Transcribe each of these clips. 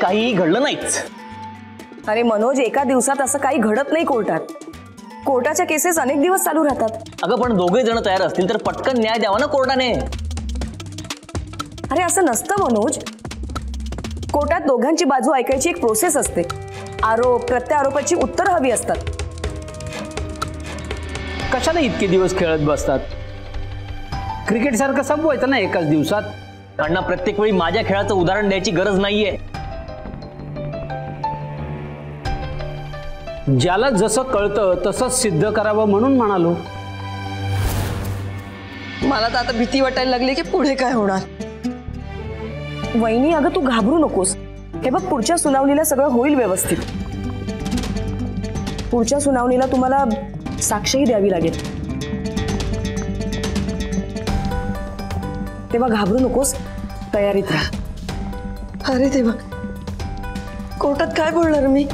काही घडलं नाहीच। अरे मनोज, एका दिवसात असं काही घडत नाही कोर्टात। कोर्टाच्या केसेस अनेक दिवस चालू राहतात। अगं पण दोघे जण तयार असतील तर पटकन न्याय द्यावा ना कोर्टाने। अरे असं नसतं मनोज, कोर्टात दोघांची बाजू ऐकायची एक प्रोसेस असते। आरोप प्रत्यारोपाची उत्तर हवी असतात। कशाला इतके दिवस खेळत बसतात? क्रिकेट सारखं संपवायचं ना एकाच दिवसात। अण्णा, प्रत्येक वेळी माझ्या खेळाचं उदाहरण द्यायची गरज नाहीये। ज्याला जसं कळतं तसंच सिद्ध करावं म्हणून म्हणालो। मला तर आता भीती वाटायला लागली की पुढे काय होणार। वहिनी अगं तू घाबरू नकोस। हे बघ, पुढच्या सुनावणीला सगळं होईल व्यवस्थित। पुढच्या सुनावणीला तुम्हाला साक्षही द्यावी लागेल, तेव्हा घाबरू नकोस, तयारीत राहा। अरे देवा, कोर्टात काय बोलणार मी?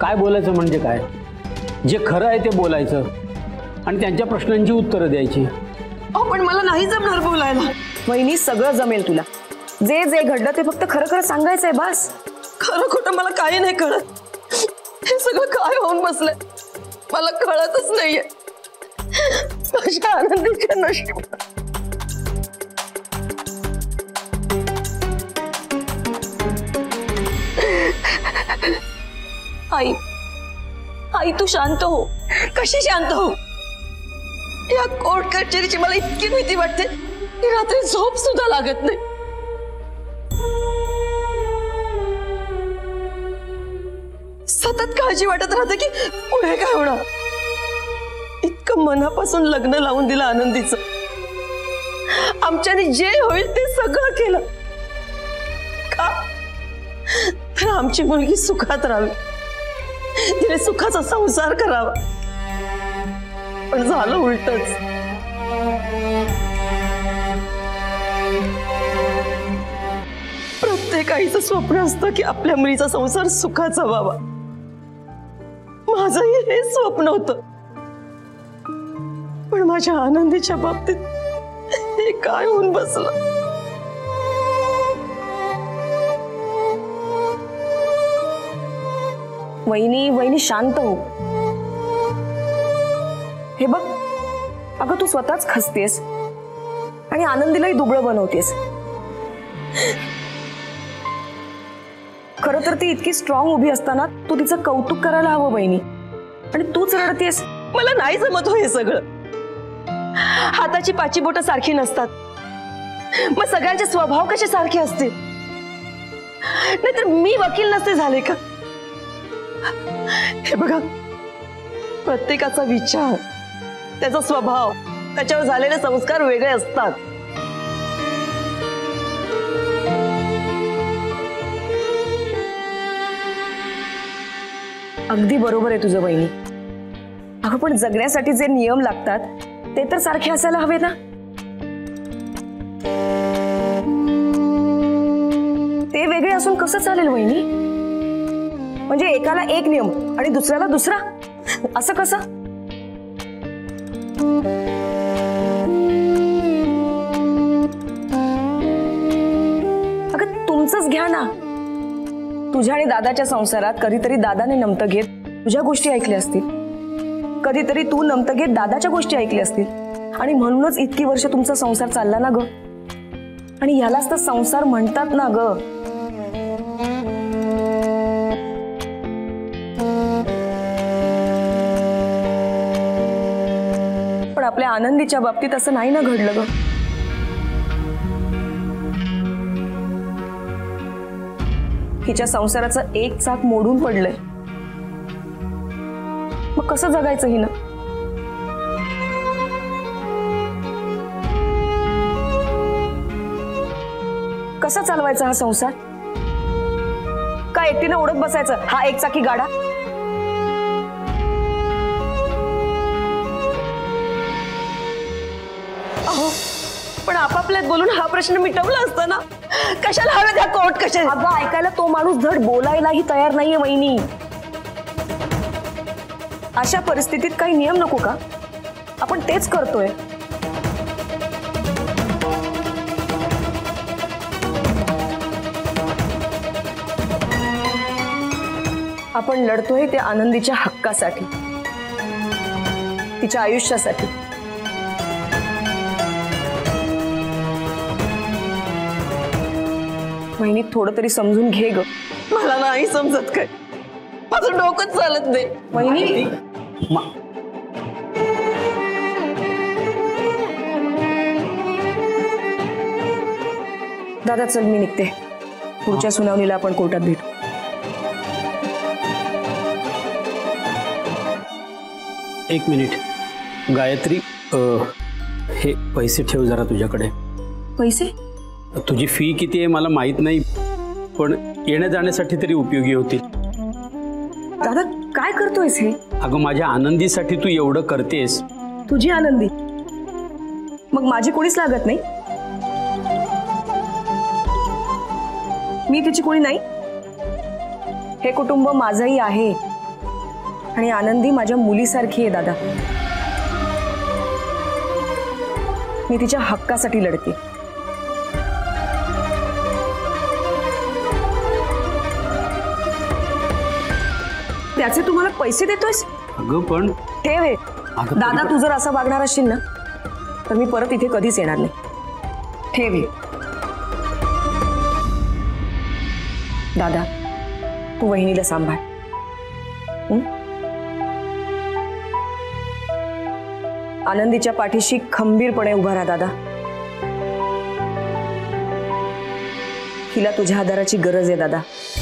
काय बोलायचं म्हणजे काय? जे खरं आहे ते बोलायचं आणि त्यांच्या प्रश्नांची उत्तरं द्यायची। पण मला नाही जमणार बोलायला। वहिनी सगळं जमेल तुला। जे जे घडलं ते फक्त खरं खरं सांगायचंय बस। खरं खोटं मला काही नाही कळत। हे सगळं काय होऊन बसलंय मला कळतच नाहीये। माझ्या आनंदीच्या नशिबात आई आई तू शांत हो। कशी शांत हो? या कोर्ट कचेरीची मला इतकी भीती वाटते की रात्री झोप सुद्धा लागत नाही। सतत काळजी वाटत राहते की पुढे काय होणार। इतकं मनापासून लग्न लावून दिलं आनंदीचं। आमच्याने जे होईल ते सगळं केलं का तर आमची मुलगी सुखात राहावी, तिने सुखाचा संसार करावा। पण झालं उलटच। प्रत्येक आईचं स्वप्न असतं की आपल्या मुलीचा संसार सुखाचा व्हावा। माझंही हे स्वप्न होतं, पण माझ्या आनंदीच्या बाबतीत हे काय होऊन बसलं। वहिनी वहिनी शांत हो। हे बघ अगं, तू स्वतःच खसतेस आणि आनंदीलाही दुबळं बनवतेस। खर तर ती इतकी स्ट्रॉंग उभी असताना तू तिचं कौतुक करायला हवं बहिणी, आणि तूच रडतेस। मला नाही जमत हो हे सगळं। हाताची पाची बोटं सारखी नसतात, मग सगळ्यांचे स्वभाव कसे सारखे असते? नाहीतर मी वकील नसते झाले का? हे बघा, प्रत्येकाचा विचार, त्याचा स्वभाव, त्याच्यावर झालेले संस्कार वेगळे असतात। अगदी बरोबर आहे तुझं बहिणी। अगं पण जगण्यासाठी जे नियम लागतात ते तर सारखे असायला हवे ना। ते वेगळे असून कसं चालेल बहिणी? म्हणजे एकाला एक नियम आणि दुसऱ्याला दुसरा, असं कसं? अगं तुमचंच घ्या ना। तुझ्या आणि दादाच्या संसारात कधीतरी दादाने नमतं घेत तुझ्या गोष्टी ऐकल्या असतील, कधीतरी तू नमतं घेत दादाच्या गोष्टी ऐकल्या असतील, आणि म्हणूनच इतकी वर्ष तुमचा संसार चालला ना ग। आणि यालाच तर संसार म्हणतात ना ग। आपल्या आनंदीच्या बाबतीत असं नाही ना घडलं ग। तिच्या संसाराचं एक चाक मोडून पडलंय, मग कसं जगायचं हिनं? कसा चालवायचा हा संसार? का एकटीनं ओढत बसायचं हा एक चाकी गाडा? पण आपापल्यात बोलून हा प्रश्न मिटवला असता ना। कशाला हवे त्या कोर्ट कशा? अगं ऐकायला तो माणूस धड बोलायलाही तयार नाहीये वहिनी। अशा परिस्थितीत काही नियम नको का? आपण तेच करतोय। आपण लढतोय ते आनंदीच्या हक्कासाठी, तिच्या आयुष्यासाठी। वहिनी थोडं तरी समजून घे ग। मला नाही समजत काय, माझं डोकंच चालत नाही वहिनी। दादा चल मी निघते, पुढच्या सुनावणीला आपण कोर्टात भेटू। एक मिनिट गायत्री, हे पैसे ठेव जरा तुझ्याकडे। पैसे? तुझी फी किती आहे मला माहित नाही, पण येण्या जाण्यासाठी तरी उपयोगी होती। दादा काय करतोयस हे? अगं माझ्या आनंदीसाठी तू एवढं करतेस। तुझी आनंदी? मग माझी कोणीच लागत नाही? मी तिची कोणी नाही? हे कुटुंब माझंही आहे आणि आनंदी माझ्या मुलीसारखी आहे दादा। मी तिच्या हक्कासाठी लढते। त्याचे तुम्हाला पैसे देतोयस? अगं पण ठेव हे। दादा तू जर असं वागणार असशील ना तर मी परत इथे कधीच येणार नाही। ठेव हे। दादा तू वहिनीला सांभाळ। आनंदीच्या पाठीशी खंबीरपणे उभा राहा दादा। तिला तुझ्या आधाराची गरज आहे दादा।